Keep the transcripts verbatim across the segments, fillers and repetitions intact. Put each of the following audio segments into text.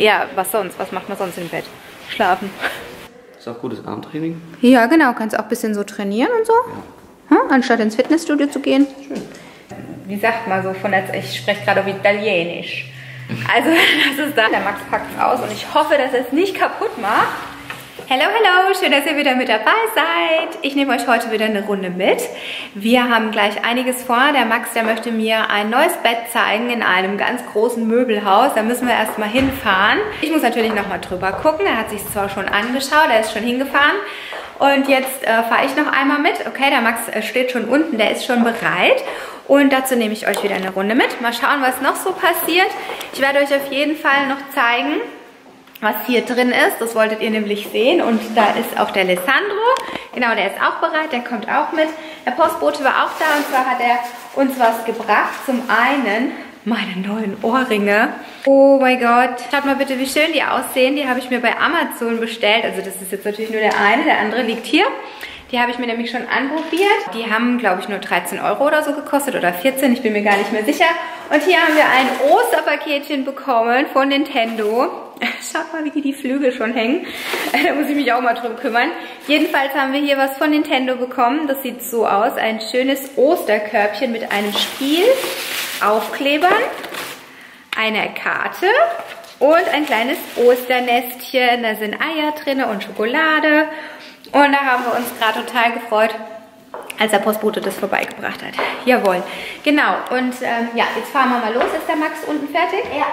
Ja, was sonst? Was macht man sonst im Bett? Schlafen. Ist auch gutes Armtraining. Ja, genau. Kannst auch ein bisschen so trainieren und so. Ja. Hm? Anstatt ins Fitnessstudio zu gehen. Schön. Wie sagt man so von jetzt? Ich spreche gerade auf Italienisch. Also, das ist da. Der Max packt es aus und ich hoffe, dass er es nicht kaputt macht. Hello, hello! Schön, dass ihr wieder mit dabei seid. Ich nehme euch heute wieder eine Runde mit. Wir haben gleich einiges vor. Der Max, der möchte mir ein neues Bett zeigen in einem ganz großen Möbelhaus. Da müssen wir erstmal hinfahren. Ich muss natürlich nochmal drüber gucken. Er hat sich zwar schon angeschaut, er ist schon hingefahren. Und jetzt äh, fahre ich noch einmal mit. Okay, der Max äh, steht schon unten, der ist schon bereit. Und dazu nehme ich euch wieder eine Runde mit. Mal schauen, was noch so passiert. Ich werde euch auf jeden Fall noch zeigen, was hier drin ist. Das wolltet ihr nämlich sehen. Und da ist auch der Alessandro. Genau, der ist auch bereit. Der kommt auch mit. Der Postbote war auch da. Und zwar hat er uns was gebracht. Zum einen meine neuen Ohrringe. Oh mein Gott. Schaut mal bitte, wie schön die aussehen. Die habe ich mir bei Amazon bestellt. Also das ist jetzt natürlich nur der eine. Der andere liegt hier. Die habe ich mir nämlich schon anprobiert. Die haben, glaube ich, nur dreizehn Euro oder so gekostet oder vierzehn. Ich bin mir gar nicht mehr sicher. Und hier haben wir ein Osterpaketchen bekommen von Nintendo. Schaut mal, wie hier die Flügel schon hängen. Da muss ich mich auch mal drum kümmern. Jedenfalls haben wir hier was von Nintendo bekommen. Das sieht so aus. Ein schönes Osterkörbchen mit einem Spiel, Aufklebern, einer Karte und ein kleines Osternestchen. Da sind Eier drin und Schokolade. Und da haben wir uns gerade total gefreut, als der Postbote das vorbeigebracht hat. Jawohl. Genau. Und ähm, ja, jetzt fahren wir mal los. Ist der Max unten fertig? Ja.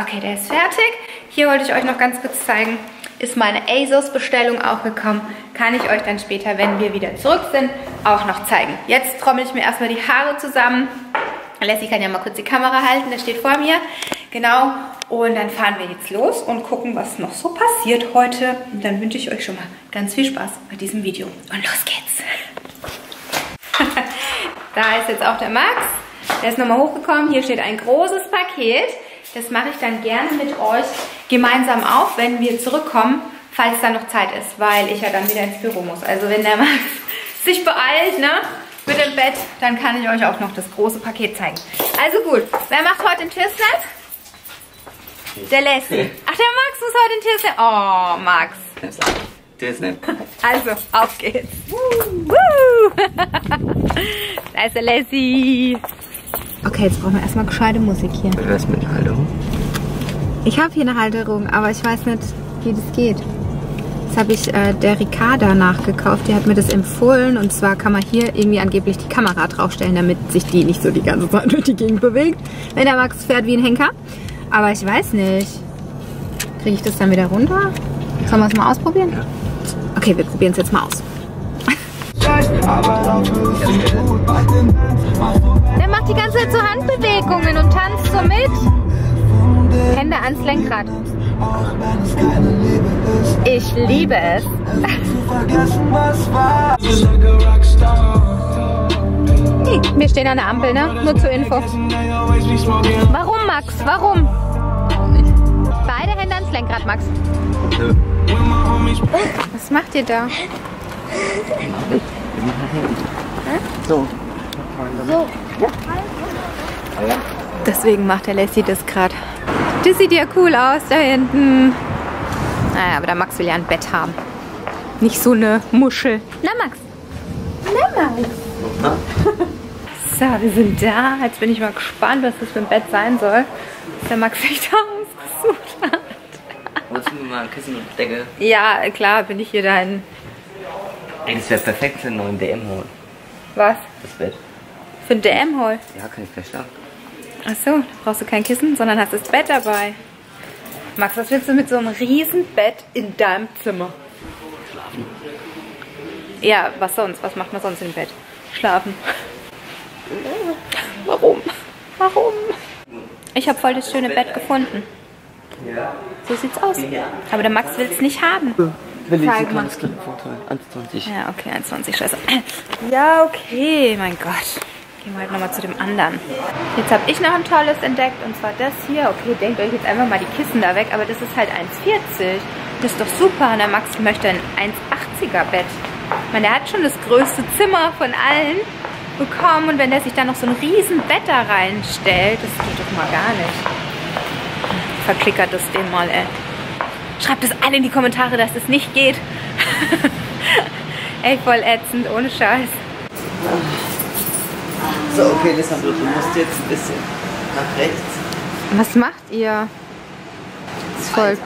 Okay, der ist fertig. Hier wollte ich euch noch ganz kurz zeigen, ist meine ASOS-Bestellung auch gekommen. Kann ich euch dann später, wenn wir wieder zurück sind, auch noch zeigen. Jetzt trommel ich mir erstmal die Haare zusammen. Lassie kann ja mal kurz die Kamera halten, der steht vor mir. Genau, und dann fahren wir jetzt los und gucken, was noch so passiert heute. Und dann wünsche ich euch schon mal ganz viel Spaß bei diesem Video. Und los geht's! Da ist jetzt auch der Max. Der ist nochmal hochgekommen. Hier steht ein großes Paket. Das mache ich dann gerne mit euch gemeinsam auf, wenn wir zurückkommen, falls da noch Zeit ist, weil ich ja dann wieder ins Büro muss. Also wenn der Max sich beeilt, ne, mit dem Bett, dann kann ich euch auch noch das große Paket zeigen. Also gut, wer macht heute den Tischler? Der Leslie. Ach, der Max muss heute den Tischler. Oh, Max. Der ist nett. Also, auf geht's. Da ist der Leslie. Okay, jetzt brauchen wir erstmal gescheite Musik hier. Was mit Halterung? Ich habe hier eine Halterung, aber ich weiß nicht, wie das geht. Das habe ich äh, der Ricarda nachgekauft. Die hat mir das empfohlen. Und zwar kann man hier irgendwie angeblich die Kamera draufstellen, damit sich die nicht so die ganze Zeit durch die Gegend bewegt. Wenn der Max fährt wie ein Henker. Aber ich weiß nicht. Kriege ich das dann wieder runter? Ja. Sollen wir es mal ausprobieren? Ja. Okay, wir probieren es jetzt mal aus. Der macht die ganze Zeit so Handbewegungen und tanzt so mit. Hände ans Lenkrad. Ich liebe es. Hey, wir stehen an der Ampel, ne? Nur zur Info. Warum, Max? Warum? Beide Hände ans Lenkrad, Max. Was macht ihr da? So. So. Deswegen macht der Lassie das gerade. Das sieht ja cool aus da hinten. Naja, aber der Max will ja ein Bett haben. Nicht so eine Muschel. Na Max. Na Max. So, wir sind da. Jetzt bin ich mal gespannt, was das für ein Bett sein soll. Was der Max sich da ausgesucht hat. Wolltest du mal ein Kissen und Decke? Ja, klar, bin ich hier dein. Ey, das wäre perfekt für einen neuen D M-Hall. Was? Das Bett. Für einen D M-Hall? Ja, kann ich gleich schlafen. Achso, da brauchst du kein Kissen, sondern hast das Bett dabei. Max, was willst du mit so einem riesen Bett in deinem Zimmer? Schlafen. Ja, was sonst? Was macht man sonst im Bett? Schlafen. Warum? Warum? Ich habe voll das schöne Bett gefunden. Ja. So sieht's aus. Aber der Max will es nicht haben. Will ich ein kleines Kind vortragen. einundzwanzig. Ja, okay, einundzwanzig, scheiße. Ja, okay, mein Gott. Gehen wir halt nochmal zu dem anderen. Jetzt habe ich noch ein tolles entdeckt, und zwar das hier. Okay, denkt euch jetzt einfach mal die Kissen da weg, aber das ist halt eins vierzig. Das ist doch super. Und der Max möchte ein eins achtziger Bett. Ich meine, der hat schon das größte Zimmer von allen bekommen. Und wenn der sich da noch so ein riesen Bett da reinstellt, das geht doch mal gar nicht. verklickert das Ding mal, ey. Schreibt es alle in die Kommentare, dass es nicht geht. Ey, voll ätzend, ohne Scheiß. So, okay, Lissabon, du musst jetzt ein bisschen nach rechts. Was macht ihr? Das ist voll,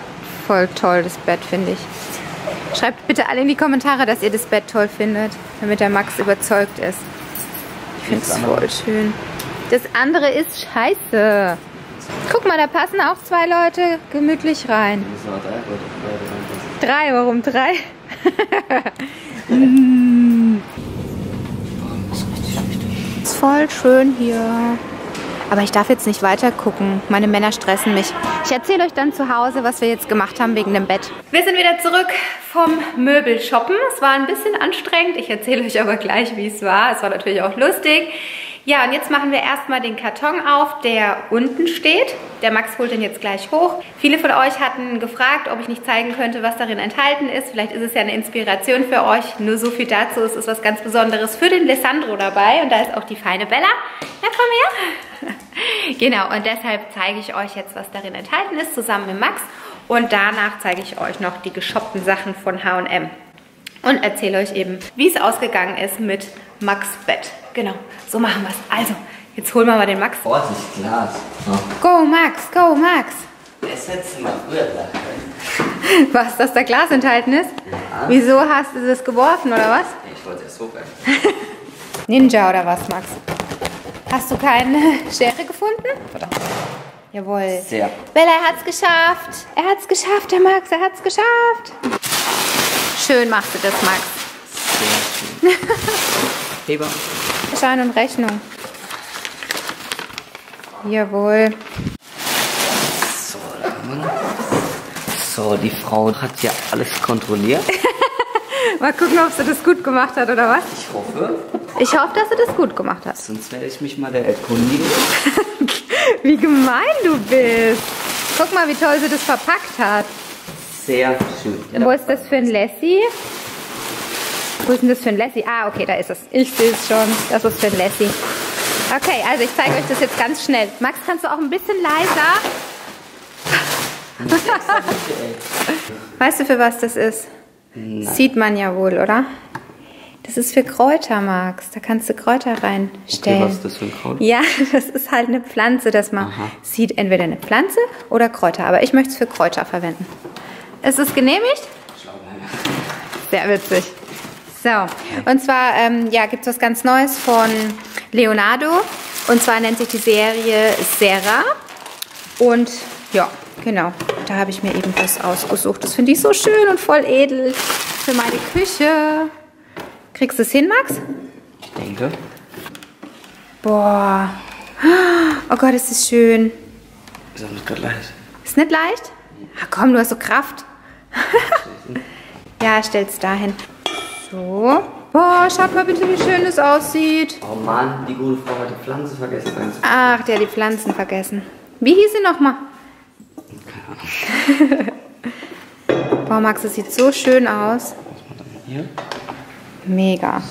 voll toll, das Bett, finde ich. Schreibt bitte alle in die Kommentare, dass ihr das Bett toll findet, damit der Max überzeugt ist. Ich finde es voll schön. Das andere ist scheiße. Guck mal, da passen auch zwei Leute gemütlich rein. Drei, warum drei? Ist voll schön hier. Aber ich darf jetzt nicht weiter gucken. Meine Männer stressen mich. Ich erzähle euch dann zu Hause, was wir jetzt gemacht haben wegen dem Bett. Wir sind wieder zurück vom Möbelshoppen. Es war ein bisschen anstrengend. Ich erzähle euch aber gleich, wie es war. Es war natürlich auch lustig. Ja, und jetzt machen wir erstmal den Karton auf, der unten steht. Der Max holt den jetzt gleich hoch. Viele von euch hatten gefragt, ob ich nicht zeigen könnte, was darin enthalten ist. Vielleicht ist es ja eine Inspiration für euch. Nur so viel dazu, es ist was ganz Besonderes für den Alessandro dabei. Und da ist auch die feine Bella. Na, komm her. Genau, und deshalb zeige ich euch jetzt, was darin enthalten ist, zusammen mit Max. Und danach zeige ich euch noch die geshoppten Sachen von H und M. Und erzähle euch eben, wie es ausgegangen ist mit Max Bett. Genau, so machen wir es. Also, jetzt holen wir mal den Max. Oh, das ist Glas. Oh. Go, Max, go, Max. Das hättest du mal früher gesagt. Was, dass da Glas enthalten ist? Ja. Wieso hast du das geworfen, oder was? Ich wollte es so hochwerfen. Ninja, oder was, Max? Hast du keine Schere gefunden? Oder? Jawohl. Sehr. Bella, er hat's geschafft. Er hat's geschafft, der Max, er hat's geschafft. Schön machst du das, Max. Sehr schön. Heber. Schein und Rechnung. Jawohl. So, so, die Frau hat ja alles kontrolliert. Mal gucken, ob sie das gut gemacht hat, oder was? Ich hoffe. Ich hoffe, dass sie das gut gemacht hat. Sonst werde ich mich mal der erkundigen. Wie gemein du bist. Guck mal, wie toll sie das verpackt hat. Sehr schön. Ja, wo ist das für ein Lassie? Wo ist denn das für ein Lassie? Ah, okay, da ist es. Ich sehe es schon. Das ist für ein Lassie. Okay, also ich zeige euch das jetzt ganz schnell. Max, kannst du auch ein bisschen leiser? Weißt du, für was das ist? Nein. Sieht man ja wohl, oder? Das ist für Kräuter, Max. Da kannst du Kräuter reinstellen. Okay, was ist das für ein Kraut? Ja, das ist halt eine Pflanze, dass man Aha. sieht entweder eine Pflanze oder Kräuter. Aber ich möchte es für Kräuter verwenden. Ist es genehmigt? Ich glaube, ja. Sehr witzig. So, und zwar ähm, ja, gibt es was ganz Neues von Leonardo. Und zwar nennt sich die Serie Zara. Und ja, genau, da habe ich mir eben was ausgesucht. Das finde ich so schön und voll edel für meine Küche. Kriegst du es hin, Max? Ich denke. Boah. Oh Gott, ist das schön. Ist auch nicht gerade leicht. Ist nicht leicht? Ach komm, du hast so Kraft. Ja, stell's dahin. So. Boah, schaut mal bitte, wie schön das aussieht. Oh Mann, die gute Frau hat die Pflanzen vergessen. Ach, der hat die Pflanzen vergessen. Wie hieß sie nochmal? Keine Ahnung. Boah, Max, das sieht so schön aus. Hier? Mega.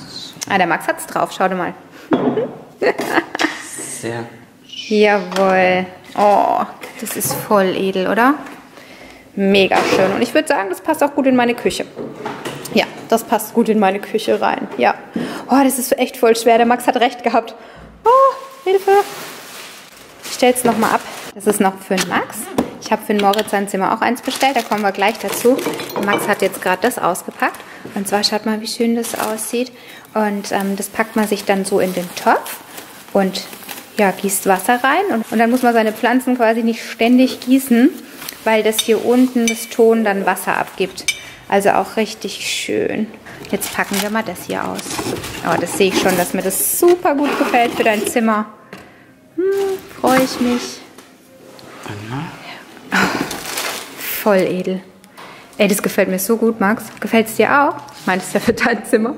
Ah, der Max hat's drauf, schau dir mal. Sehr. Jawohl. Oh, das ist voll edel, oder? Mega schön. Und ich würde sagen, das passt auch gut in meine Küche. Ja, das passt gut in meine Küche rein. Ja. Oh, das ist echt voll schwer. Der Max hat recht gehabt. Oh, Hilfe. Ich stelle es nochmal ab. Das ist noch für den Max. Ich habe für den Moritz sein Zimmer auch eins bestellt. Da kommen wir gleich dazu. Der Max hat jetzt gerade das ausgepackt. Und zwar schaut mal, wie schön das aussieht. Und ähm, das packt man sich dann so in den Topf. Und ja, gießt Wasser rein. Und, und dann muss man seine Pflanzen quasi nicht ständig gießen, weil das hier unten das Ton dann Wasser abgibt. Also auch richtig schön. Jetzt packen wir mal das hier aus. Oh, das sehe ich schon, dass mir das super gut gefällt für dein Zimmer. Hm, freue ich mich. Oh, voll edel. Ey, das gefällt mir so gut, Max. Gefällt es dir auch? Meint es ja für dein Zimmer.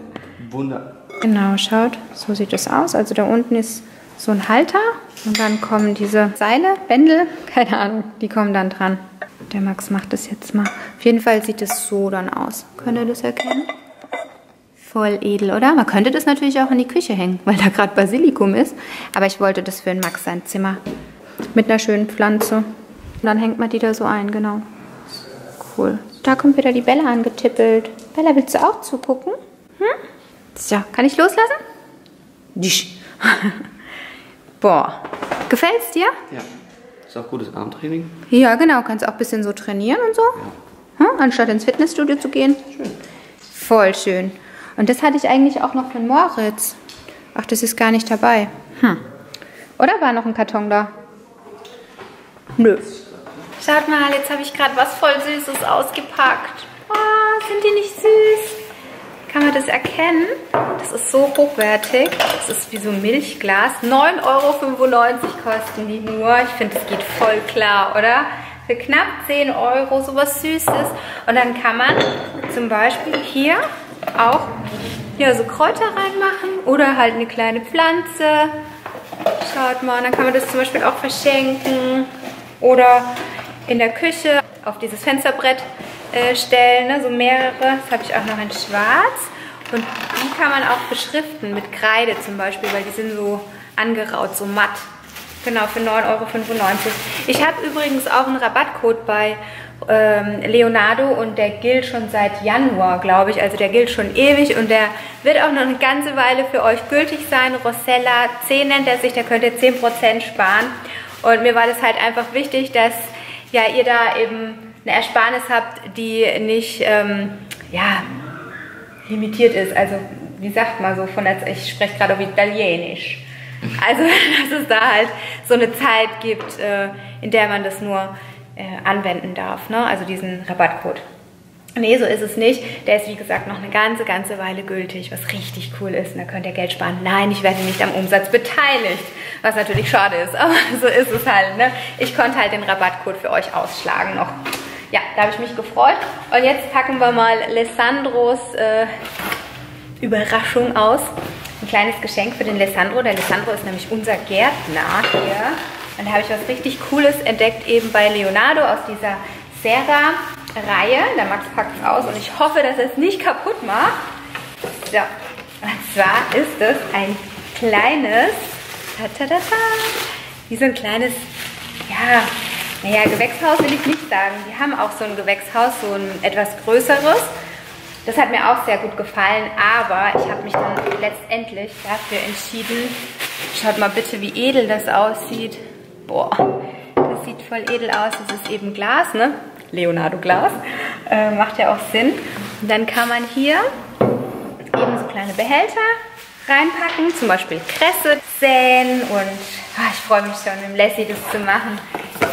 Wunder. Genau, schaut. So sieht das aus. Also da unten ist so ein Halter. Und dann kommen diese Seile, Bändel, keine Ahnung, die kommen dann dran. Der Max macht das jetzt mal. Auf jeden Fall sieht es so dann aus. Könnt ihr das erkennen? Voll edel, oder? Man könnte das natürlich auch in die Küche hängen, weil da gerade Basilikum ist. Aber ich wollte das für den Max sein Zimmer. Mit einer schönen Pflanze. Und dann hängt man die da so ein, genau. Cool. Da kommt wieder die Bella angetippelt. Bella, willst du auch zugucken? Hm? So, kann ich loslassen? Dich. Boah. Gefällt's dir? Ja. Ist auch gutes Armtraining. Ja, genau. Kannst auch ein bisschen so trainieren und so. Ja. Hm? Anstatt ins Fitnessstudio zu gehen. Schön. Voll schön. Und das hatte ich eigentlich auch noch von Moritz. Ach, das ist gar nicht dabei. Hm. Oder war noch ein Karton da? Nö. Schaut mal, jetzt habe ich gerade was voll Süßes ausgepackt. Oh, sind die nicht süß? Kann man das erkennen? Das ist so hochwertig. Das ist wie so ein Milchglas. neun Euro fünfundneunzig kosten die nur. Ich finde, das geht voll klar, oder? Für knapp zehn Euro sowas Süßes. Und dann kann man zum Beispiel hier auch ja, so Kräuter reinmachen oder halt eine kleine Pflanze. Schaut mal, dann kann man das zum Beispiel auch verschenken oder in der Küche auf dieses Fensterbrett äh, stellen, ne? So mehrere. Das habe ich auch noch in schwarz und die kann man auch beschriften mit Kreide zum Beispiel, weil die sind so angeraut, so matt. Genau, für neun Euro fünfundneunzig. Ich habe übrigens auch einen Rabattcode bei ähm, Leonardo und der gilt schon seit Januar, glaube ich. Also der gilt schon ewig und der wird auch noch eine ganze Weile für euch gültig sein. Rossella zehn nennt er sich, da könnt ihr zehn Prozent sparen. Und mir war das halt einfach wichtig, dass ja, ihr da eben eine Ersparnis habt, die nicht ähm, ja, limitiert ist. Also wie sagt man so, von als ich spreche gerade auf Italienisch. Also, dass es da halt so eine Zeit gibt, äh, in der man das nur äh, anwenden darf, ne? Also diesen Rabattcode. Nee, so ist es nicht. Der ist, wie gesagt, noch eine ganze, ganze Weile gültig, was richtig cool ist. Und da könnt ihr Geld sparen. Nein, ich werde nicht am Umsatz beteiligt, was natürlich schade ist, aber so ist es halt, ne? Ich konnte halt den Rabattcode für euch ausschlagen noch. Ja, da habe ich mich gefreut. Und jetzt packen wir mal Alessandros äh, Überraschung aus. Ein kleines Geschenk für den Alessandro. Der Alessandro ist nämlich unser Gärtner hier. Und da habe ich was richtig Cooles entdeckt, eben bei Leonardo aus dieser Zara-Reihe. Der Max packt es aus und ich hoffe, dass er es nicht kaputt macht. So, und zwar ist es ein kleines, tatatata, wie so ein kleines, ja, naja, Gewächshaus will ich nicht sagen. Die haben auch so ein Gewächshaus, so ein etwas größeres. Das hat mir auch sehr gut gefallen, aber ich habe mich dann letztendlich dafür entschieden. Schaut mal bitte, wie edel das aussieht. Boah, das sieht voll edel aus. Das ist eben Glas, ne? Leonardo Glas. Äh, macht ja auch Sinn. Und dann kann man hier eben so kleine Behälter reinpacken. Zum Beispiel Kresse säen und ach, ich freue mich schon, mit Lassie das zu machen.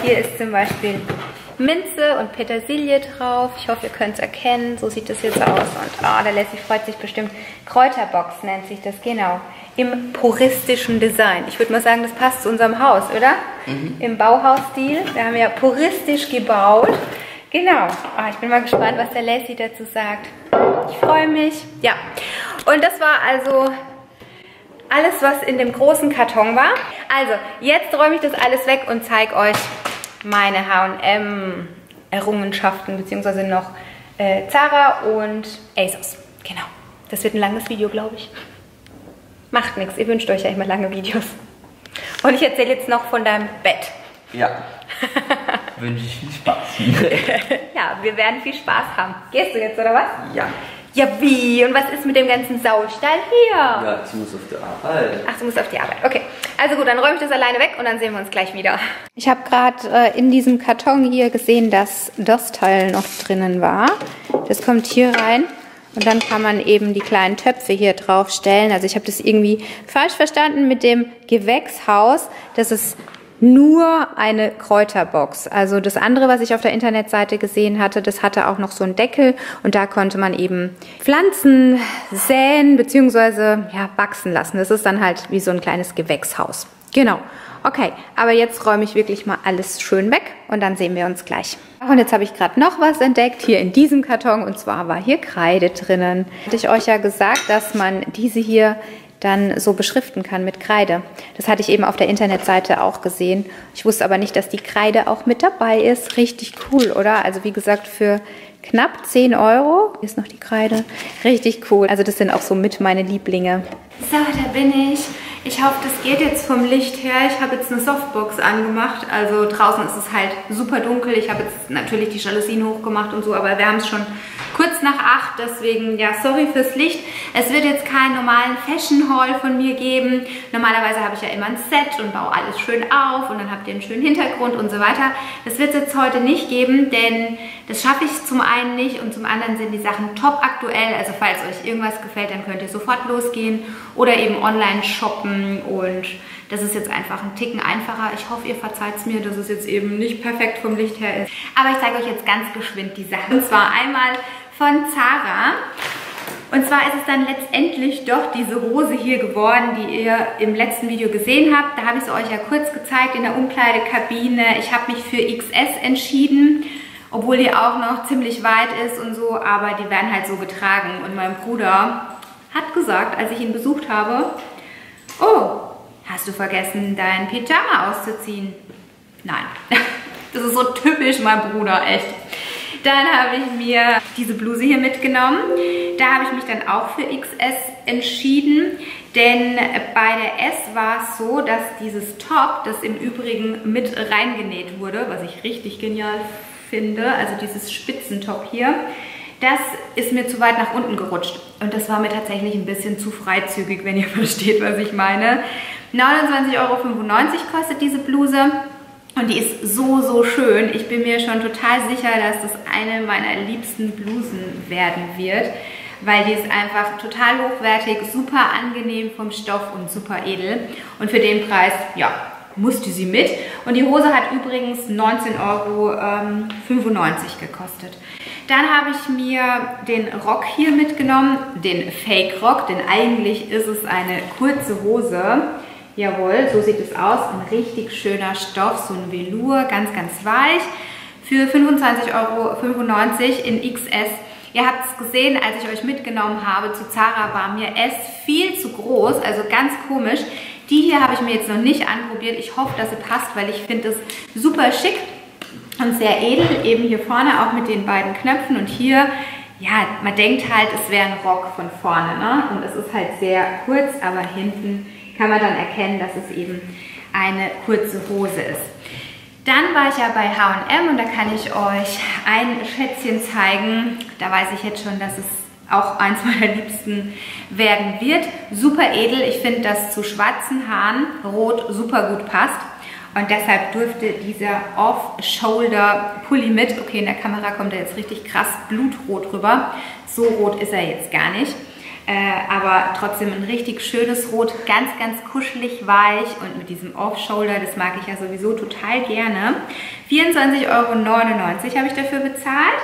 Hier ist zum Beispiel Minze und Petersilie drauf. Ich hoffe, ihr könnt es erkennen. So sieht das jetzt aus. Und oh, der Lassie freut sich bestimmt. Kräuterbox nennt sich das, genau. Im puristischen Design. Ich würde mal sagen, das passt zu unserem Haus, oder? Mhm. Im Bauhausstil. Wir haben ja puristisch gebaut. Genau. Oh, ich bin mal gespannt, was der Lassie dazu sagt. Ich freue mich. Ja. Und das war also alles, was in dem großen Karton war. Also, jetzt räume ich das alles weg und zeige euch meine H und M Errungenschaften, beziehungsweise noch äh, Zara und ASOS. Genau. Das wird ein langes Video, glaube ich. Macht nichts. Ihr wünscht euch ja immer lange Videos. Und ich erzähle jetzt noch von deinem Bett. Ja. Wünsche ich viel Spaß. Ja, wir werden viel Spaß haben. Gehst du jetzt, oder was? Ja. Ja, wie? Und was ist mit dem ganzen Saustall hier? Ja, ich muss auf die Arbeit. Ach, du musst auf die Arbeit. Okay. Also gut, dann räume ich das alleine weg und dann sehen wir uns gleich wieder. Ich habe gerade äh, in diesem Karton hier gesehen, dass das Teil noch drinnen war. Das kommt hier rein und dann kann man eben die kleinen Töpfe hier drauf stellen. Also ich habe das irgendwie falsch verstanden mit dem Gewächshaus. Das ist nur eine Kräuterbox. Also das andere, was ich auf der Internetseite gesehen hatte, das hatte auch noch so einen Deckel und da konnte man eben Pflanzen säen bzw. ja, wachsen lassen. Das ist dann halt wie so ein kleines Gewächshaus. Genau. Okay, aber jetzt räume ich wirklich mal alles schön weg und dann sehen wir uns gleich. Und jetzt habe ich gerade noch was entdeckt, hier in diesem Karton, und zwar war hier Kreide drinnen. Hatte ich euch ja gesagt, dass man diese hier dann so beschriften kann mit Kreide. Das hatte ich eben auf der Internetseite auch gesehen. Ich wusste aber nicht, dass die Kreide auch mit dabei ist. Richtig cool, oder? Also wie gesagt, für knapp zehn Euro ist noch die Kreide. Richtig cool. Also das sind auch so mit meine Lieblinge. So, da bin ich. Ich hoffe, das geht jetzt vom Licht her. Ich habe jetzt eine Softbox angemacht. Also draußen ist es halt super dunkel. Ich habe jetzt natürlich die Jalousien hochgemacht und so, aber wir haben es schon kurz nach acht. Deswegen, ja, sorry fürs Licht. Es wird jetzt keinen normalen Fashion Haul von mir geben. Normalerweise habe ich ja immer ein Set und baue alles schön auf und dann habt ihr einen schönen Hintergrund und so weiter. Das wird es jetzt heute nicht geben, denn das schaffe ich zum einen nicht und zum anderen sind die Sachen top aktuell. Also falls euch irgendwas gefällt, dann könnt ihr sofort losgehen oder eben online shoppen und das ist jetzt einfach ein Ticken einfacher. Ich hoffe, ihr verzeiht es mir, dass es jetzt eben nicht perfekt vom Licht her ist. Aber ich zeige euch jetzt ganz geschwind die Sachen. Und zwar einmal von Zara. Und zwar ist es dann letztendlich doch diese Hose hier geworden, die ihr im letzten Video gesehen habt. Da habe ich es euch ja kurz gezeigt in der Umkleidekabine. Ich habe mich für X S entschieden, obwohl die auch noch ziemlich weit ist und so, aber die werden halt so getragen. Und mein Bruder hat gesagt, als ich ihn besucht habe, oh, hast du vergessen, dein Pyjama auszuziehen? Nein, das ist so typisch mein Bruder, echt. Dann habe ich mir diese Bluse hier mitgenommen. Da habe ich mich dann auch für X S entschieden, denn bei der S war es so, dass dieses Top, das im Übrigen mit reingenäht wurde, was ich richtig genial finde, also dieses Spitzentop hier, das ist mir zu weit nach unten gerutscht. Und das war mir tatsächlich ein bisschen zu freizügig, wenn ihr versteht, was ich meine. neunundzwanzig Euro fünfundneunzig kostet diese Bluse. Und die ist so, so schön. Ich bin mir schon total sicher, dass das eine meiner liebsten Blusen werden wird, weil die ist einfach total hochwertig, super angenehm vom Stoff und super edel. Und für den Preis, ja, musste sie mit. Und die Hose hat übrigens neunzehn Euro fünfundneunzig gekostet. Dann habe ich mir den Rock hier mitgenommen, den Fake-Rock, denn eigentlich ist es eine kurze Hose. Jawohl, so sieht es aus. Ein richtig schöner Stoff, so ein Velour, ganz, ganz weich. Für fünfundzwanzig Euro fünfundneunzig in X S. Ihr habt es gesehen, als ich euch mitgenommen habe zu Zara, war mir S viel zu groß, also ganz komisch. Die hier habe ich mir jetzt noch nicht anprobiert. Ich hoffe, dass sie passt, weil ich finde es super schick und sehr edel. Eben hier vorne auch mit den beiden Knöpfen und hier, ja, man denkt halt, es wäre ein Rock von vorne, ne? Und es ist halt sehr kurz, aber hinten kann man dann erkennen, dass es eben eine kurze Hose ist. Dann war ich ja bei H und M und da kann ich euch ein Schätzchen zeigen. Da weiß ich jetzt schon, dass es auch eins meiner Liebsten werden wird. Super edel. Ich finde, dass zu schwarzen Haaren rot super gut passt. Und deshalb durfte dieser Off-Shoulder-Pulli mit. Okay, in der Kamera kommt er jetzt richtig krass blutrot rüber. So rot ist er jetzt gar nicht. Äh, aber trotzdem ein richtig schönes Rot, ganz, ganz kuschelig weich und mit diesem Off-Shoulder, das mag ich ja sowieso total gerne. vierundzwanzig Euro neunundneunzig habe ich dafür bezahlt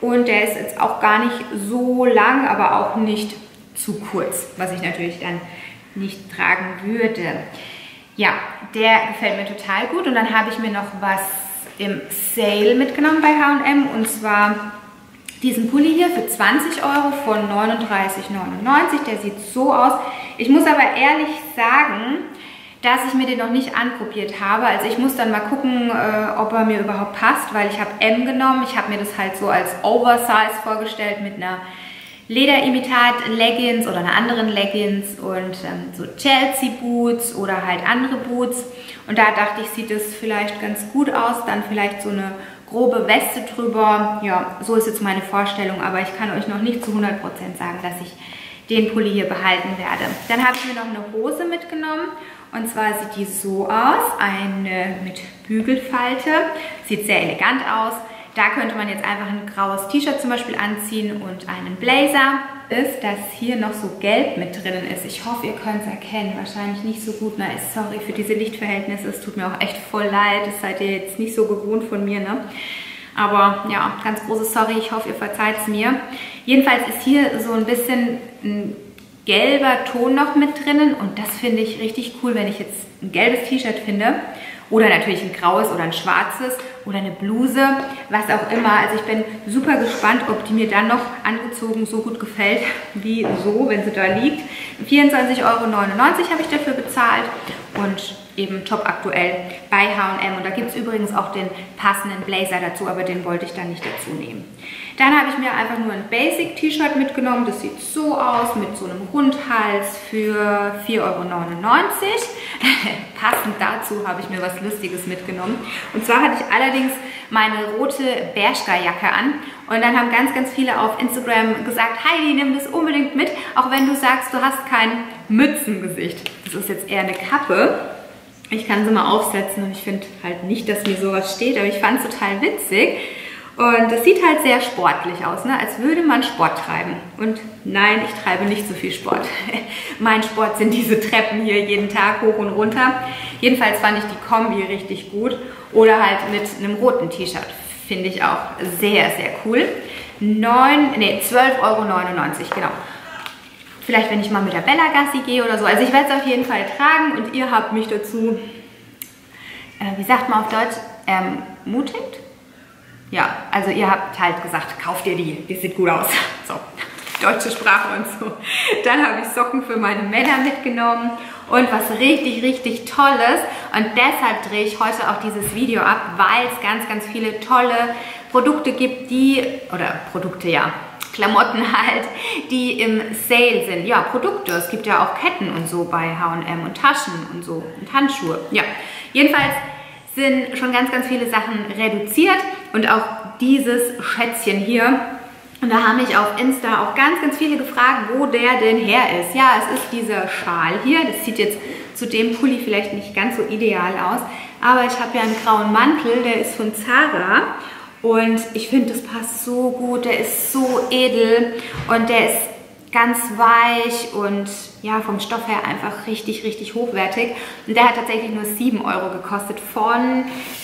und der ist jetzt auch gar nicht so lang, aber auch nicht zu kurz, was ich natürlich dann nicht tragen würde. Ja, der gefällt mir total gut und dann habe ich mir noch was im Sale mitgenommen bei H und M und zwar diesen Pulli hier für zwanzig Euro von neununddreißig neunundneunzig, der sieht so aus. Ich muss aber ehrlich sagen, dass ich mir den noch nicht anprobiert habe. Also ich muss dann mal gucken, äh, ob er mir überhaupt passt, weil ich habe M genommen. Ich habe mir das halt so als Oversize vorgestellt mit einer Lederimitat-Leggings oder einer anderen Leggings und ähm, so Chelsea-Boots oder halt andere Boots. Und da dachte ich, sieht das vielleicht ganz gut aus. Dann vielleicht so eine grobe Weste drüber. Ja, so ist jetzt meine Vorstellung, aber ich kann euch noch nicht zu hundert Prozent sagen, dass ich den Pulli hier behalten werde. Dann habe ich mir noch eine Hose mitgenommen und zwar sieht die so aus, eine mit Bügelfalte, sieht sehr elegant aus. Da könnte man jetzt einfach ein graues T-Shirt zum Beispiel anziehen und einen Blazer. Ist, dass hier noch so gelb mit drinnen ist. Ich hoffe, ihr könnt es erkennen. Wahrscheinlich nicht so gut. Na, sorry für diese Lichtverhältnisse. Es tut mir auch echt voll leid. Das seid ihr jetzt nicht so gewohnt von mir, ne? Aber ja, ganz großes Sorry. Ich hoffe, ihr verzeiht es mir. Jedenfalls ist hier so ein bisschen ein gelber Ton noch mit drinnen. Und das finde ich richtig cool, wenn ich jetzt ein gelbes T-Shirt finde. Oder natürlich ein graues oder ein schwarzes oder eine Bluse, was auch immer. Also ich bin super gespannt, ob die mir dann noch angezogen so gut gefällt, wie so, wenn sie da liegt. vierundzwanzig Euro neunundneunzig habe ich dafür bezahlt und eben top aktuell bei H und M. Und da gibt es übrigens auch den passenden Blazer dazu, aber den wollte ich dann nicht dazu nehmen. Dann habe ich mir einfach nur ein Basic-T-Shirt mitgenommen. Das sieht so aus, mit so einem Rundhals für vier Euro neunundneunzig. Passend dazu habe ich mir was Lustiges mitgenommen. Und zwar hatte ich allerdings meine rote Bershka-Jacke an. Und dann haben ganz, ganz viele auf Instagram gesagt, Heidi, nimm das unbedingt mit, auch wenn du sagst, du hast kein Mützengesicht. Das ist jetzt eher eine Kappe. Ich kann sie mal aufsetzen und ich finde halt nicht, dass mir sowas steht, aber ich fand es total witzig. Und das sieht halt sehr sportlich aus, ne? Als würde man Sport treiben. Und nein, ich treibe nicht so viel Sport. Mein Sport sind diese Treppen hier jeden Tag hoch und runter. Jedenfalls fand ich die Kombi richtig gut. Oder halt mit einem roten T-Shirt. Finde ich auch sehr, sehr cool. neun, nee, zwölf Euro neunundneunzig, genau. Vielleicht, wenn ich mal mit der Bella Gassi gehe oder so. Also ich werde es auf jeden Fall tragen und ihr habt mich dazu, äh, wie sagt man auf Deutsch, ähm, mutigt? Ja, also ihr habt halt gesagt, kauft ihr die, die sieht gut aus. So, deutsche Sprache und so. Dann habe ich Socken für meine Männer mitgenommen und was richtig, richtig Tolles. Und deshalb drehe ich heute auch dieses Video ab, weil es ganz, ganz viele tolle Produkte gibt, die, oder Produkte, ja, Klamotten halt, die im Sale sind. Ja, Produkte, es gibt ja auch Ketten und so bei H und M und Taschen und so und Handschuhe. Ja, jedenfalls sind schon ganz, ganz viele Sachen reduziert und auch dieses Schätzchen hier. Und da haben mich auf Insta auch ganz, ganz viele gefragt, wo der denn her ist. Ja, es ist dieser Schal hier. Das sieht jetzt zu dem Pulli vielleicht nicht ganz so ideal aus. Aber ich habe ja einen grauen Mantel, der ist von Zara. Und ich finde, das passt so gut. Der ist so edel und der ist ganz weich und ja, vom Stoff her einfach richtig, richtig hochwertig. Und der hat tatsächlich nur sieben Euro gekostet von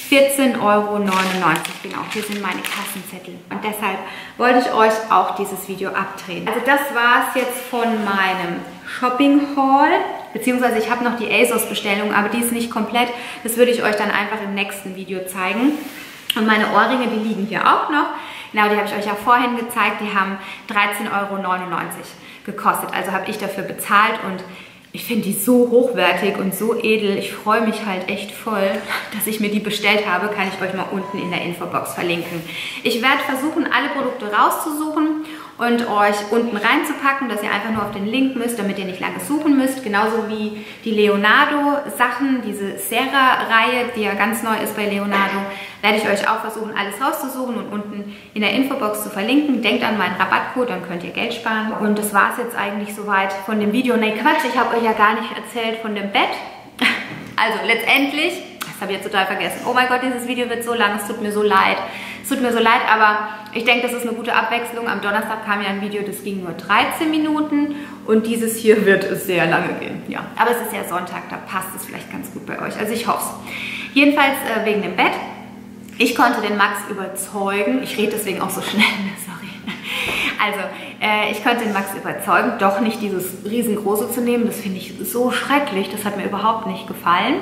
vierzehn Euro neunundneunzig. Genau, hier sind meine Kassenzettel. Und deshalb wollte ich euch auch dieses Video abdrehen. Also das war es jetzt von meinem Shopping-Haul. Beziehungsweise ich habe noch die ASOS-Bestellung, aber die ist nicht komplett. Das würde ich euch dann einfach im nächsten Video zeigen. Und meine Ohrringe, die liegen hier auch noch. Genau, die habe ich euch ja vorhin gezeigt. Die haben dreizehn Euro neunundneunzig gekostet. Also habe ich dafür bezahlt und ich finde die so hochwertig und so edel. Ich freue mich halt echt voll, dass ich mir die bestellt habe. Kann ich euch mal unten in der Infobox verlinken. Ich werde versuchen, alle Produkte rauszusuchen und euch unten reinzupacken, dass ihr einfach nur auf den Link müsst, damit ihr nicht lange suchen müsst. Genauso wie die Leonardo-Sachen, diese Zara-Reihe, die ja ganz neu ist bei Leonardo, werde ich euch auch versuchen, alles rauszusuchen und unten in der Infobox zu verlinken. Denkt an meinen Rabattcode, dann könnt ihr Geld sparen. Und das war es jetzt eigentlich soweit von dem Video. Nee, Quatsch, ich habe euch ja gar nicht erzählt von dem Bett. Also letztendlich, das habe ich jetzt total vergessen. Oh mein Gott, dieses Video wird so lang, es tut mir so leid. Es tut mir so leid, aber ich denke, das ist eine gute Abwechslung. Am Donnerstag kam ja ein Video, das ging nur dreizehn Minuten und dieses hier wird sehr lange gehen. Ja, aber es ist ja Sonntag, da passt es vielleicht ganz gut bei euch. Also ich hoffe es. Jedenfalls äh, wegen dem Bett. Ich konnte den Max überzeugen. Ich rede deswegen auch so schnell, sorry. Also, äh, ich konnte den Max überzeugen, doch nicht dieses riesengroße zu nehmen. Das finde ich so schrecklich. Das hat mir überhaupt nicht gefallen.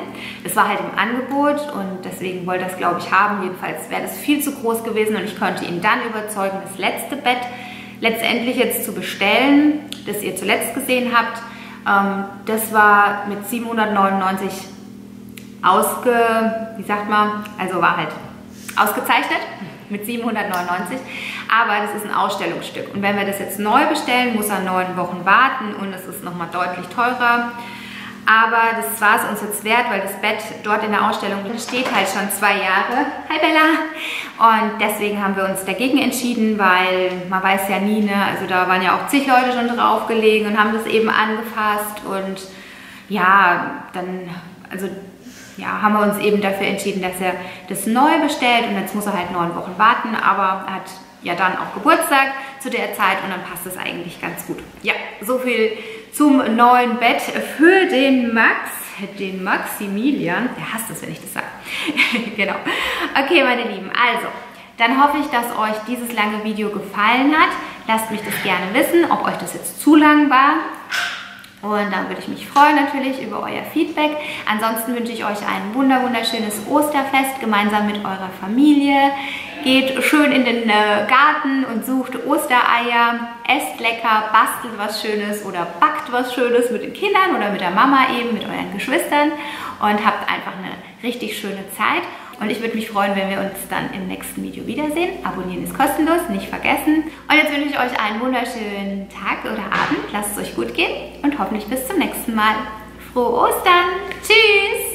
Es war halt im Angebot und deswegen wollte er es, glaube ich, haben. Jedenfalls wäre das viel zu groß gewesen und ich konnte ihn dann überzeugen, das letzte Bett letztendlich jetzt zu bestellen, das ihr zuletzt gesehen habt. Ähm, das war mit siebenhundertneunundneunzig ausge... wie sagt man? Also war halt ausgezeichnet. Mit siebenhundertneunundneunzig, aber das ist ein Ausstellungsstück. Und wenn wir das jetzt neu bestellen, muss er neun Wochen warten und es ist nochmal deutlich teurer. Aber das war es uns jetzt wert, weil das Bett dort in der Ausstellung steht halt schon zwei Jahre. Hi Bella! Und deswegen haben wir uns dagegen entschieden, weil man weiß ja nie, ne? Also da waren ja auch zig Leute schon drauf gelegen und haben das eben angefasst und ja, dann, also... ja, haben wir uns eben dafür entschieden, dass er das neu bestellt und jetzt muss er halt neun Wochen warten, aber er hat ja dann auch Geburtstag zu der Zeit und dann passt es eigentlich ganz gut. Ja, so viel zum neuen Bett für den Max, den Maximilian. Der hasst es, wenn ich das sage. Genau. Okay, meine Lieben, also, dann hoffe ich, dass euch dieses lange Video gefallen hat. Lasst mich das gerne wissen, ob euch das jetzt zu lang war. Und dann würde ich mich freuen natürlich über euer Feedback. Ansonsten wünsche ich euch ein wunder wunderschönes Osterfest gemeinsam mit eurer Familie. Geht schön in den Garten und sucht Ostereier, esst lecker, bastelt was Schönes oder backt was Schönes mit den Kindern oder mit der Mama eben, mit euren Geschwistern. und habt einfach eine richtig schöne Zeit. Und ich würde mich freuen, wenn wir uns dann im nächsten Video wiedersehen. Abonnieren ist kostenlos, nicht vergessen. Und jetzt wünsche ich euch einen wunderschönen Tag oder Abend. Lasst es euch gut gehen und hoffentlich bis zum nächsten Mal. Frohe Ostern! Tschüss!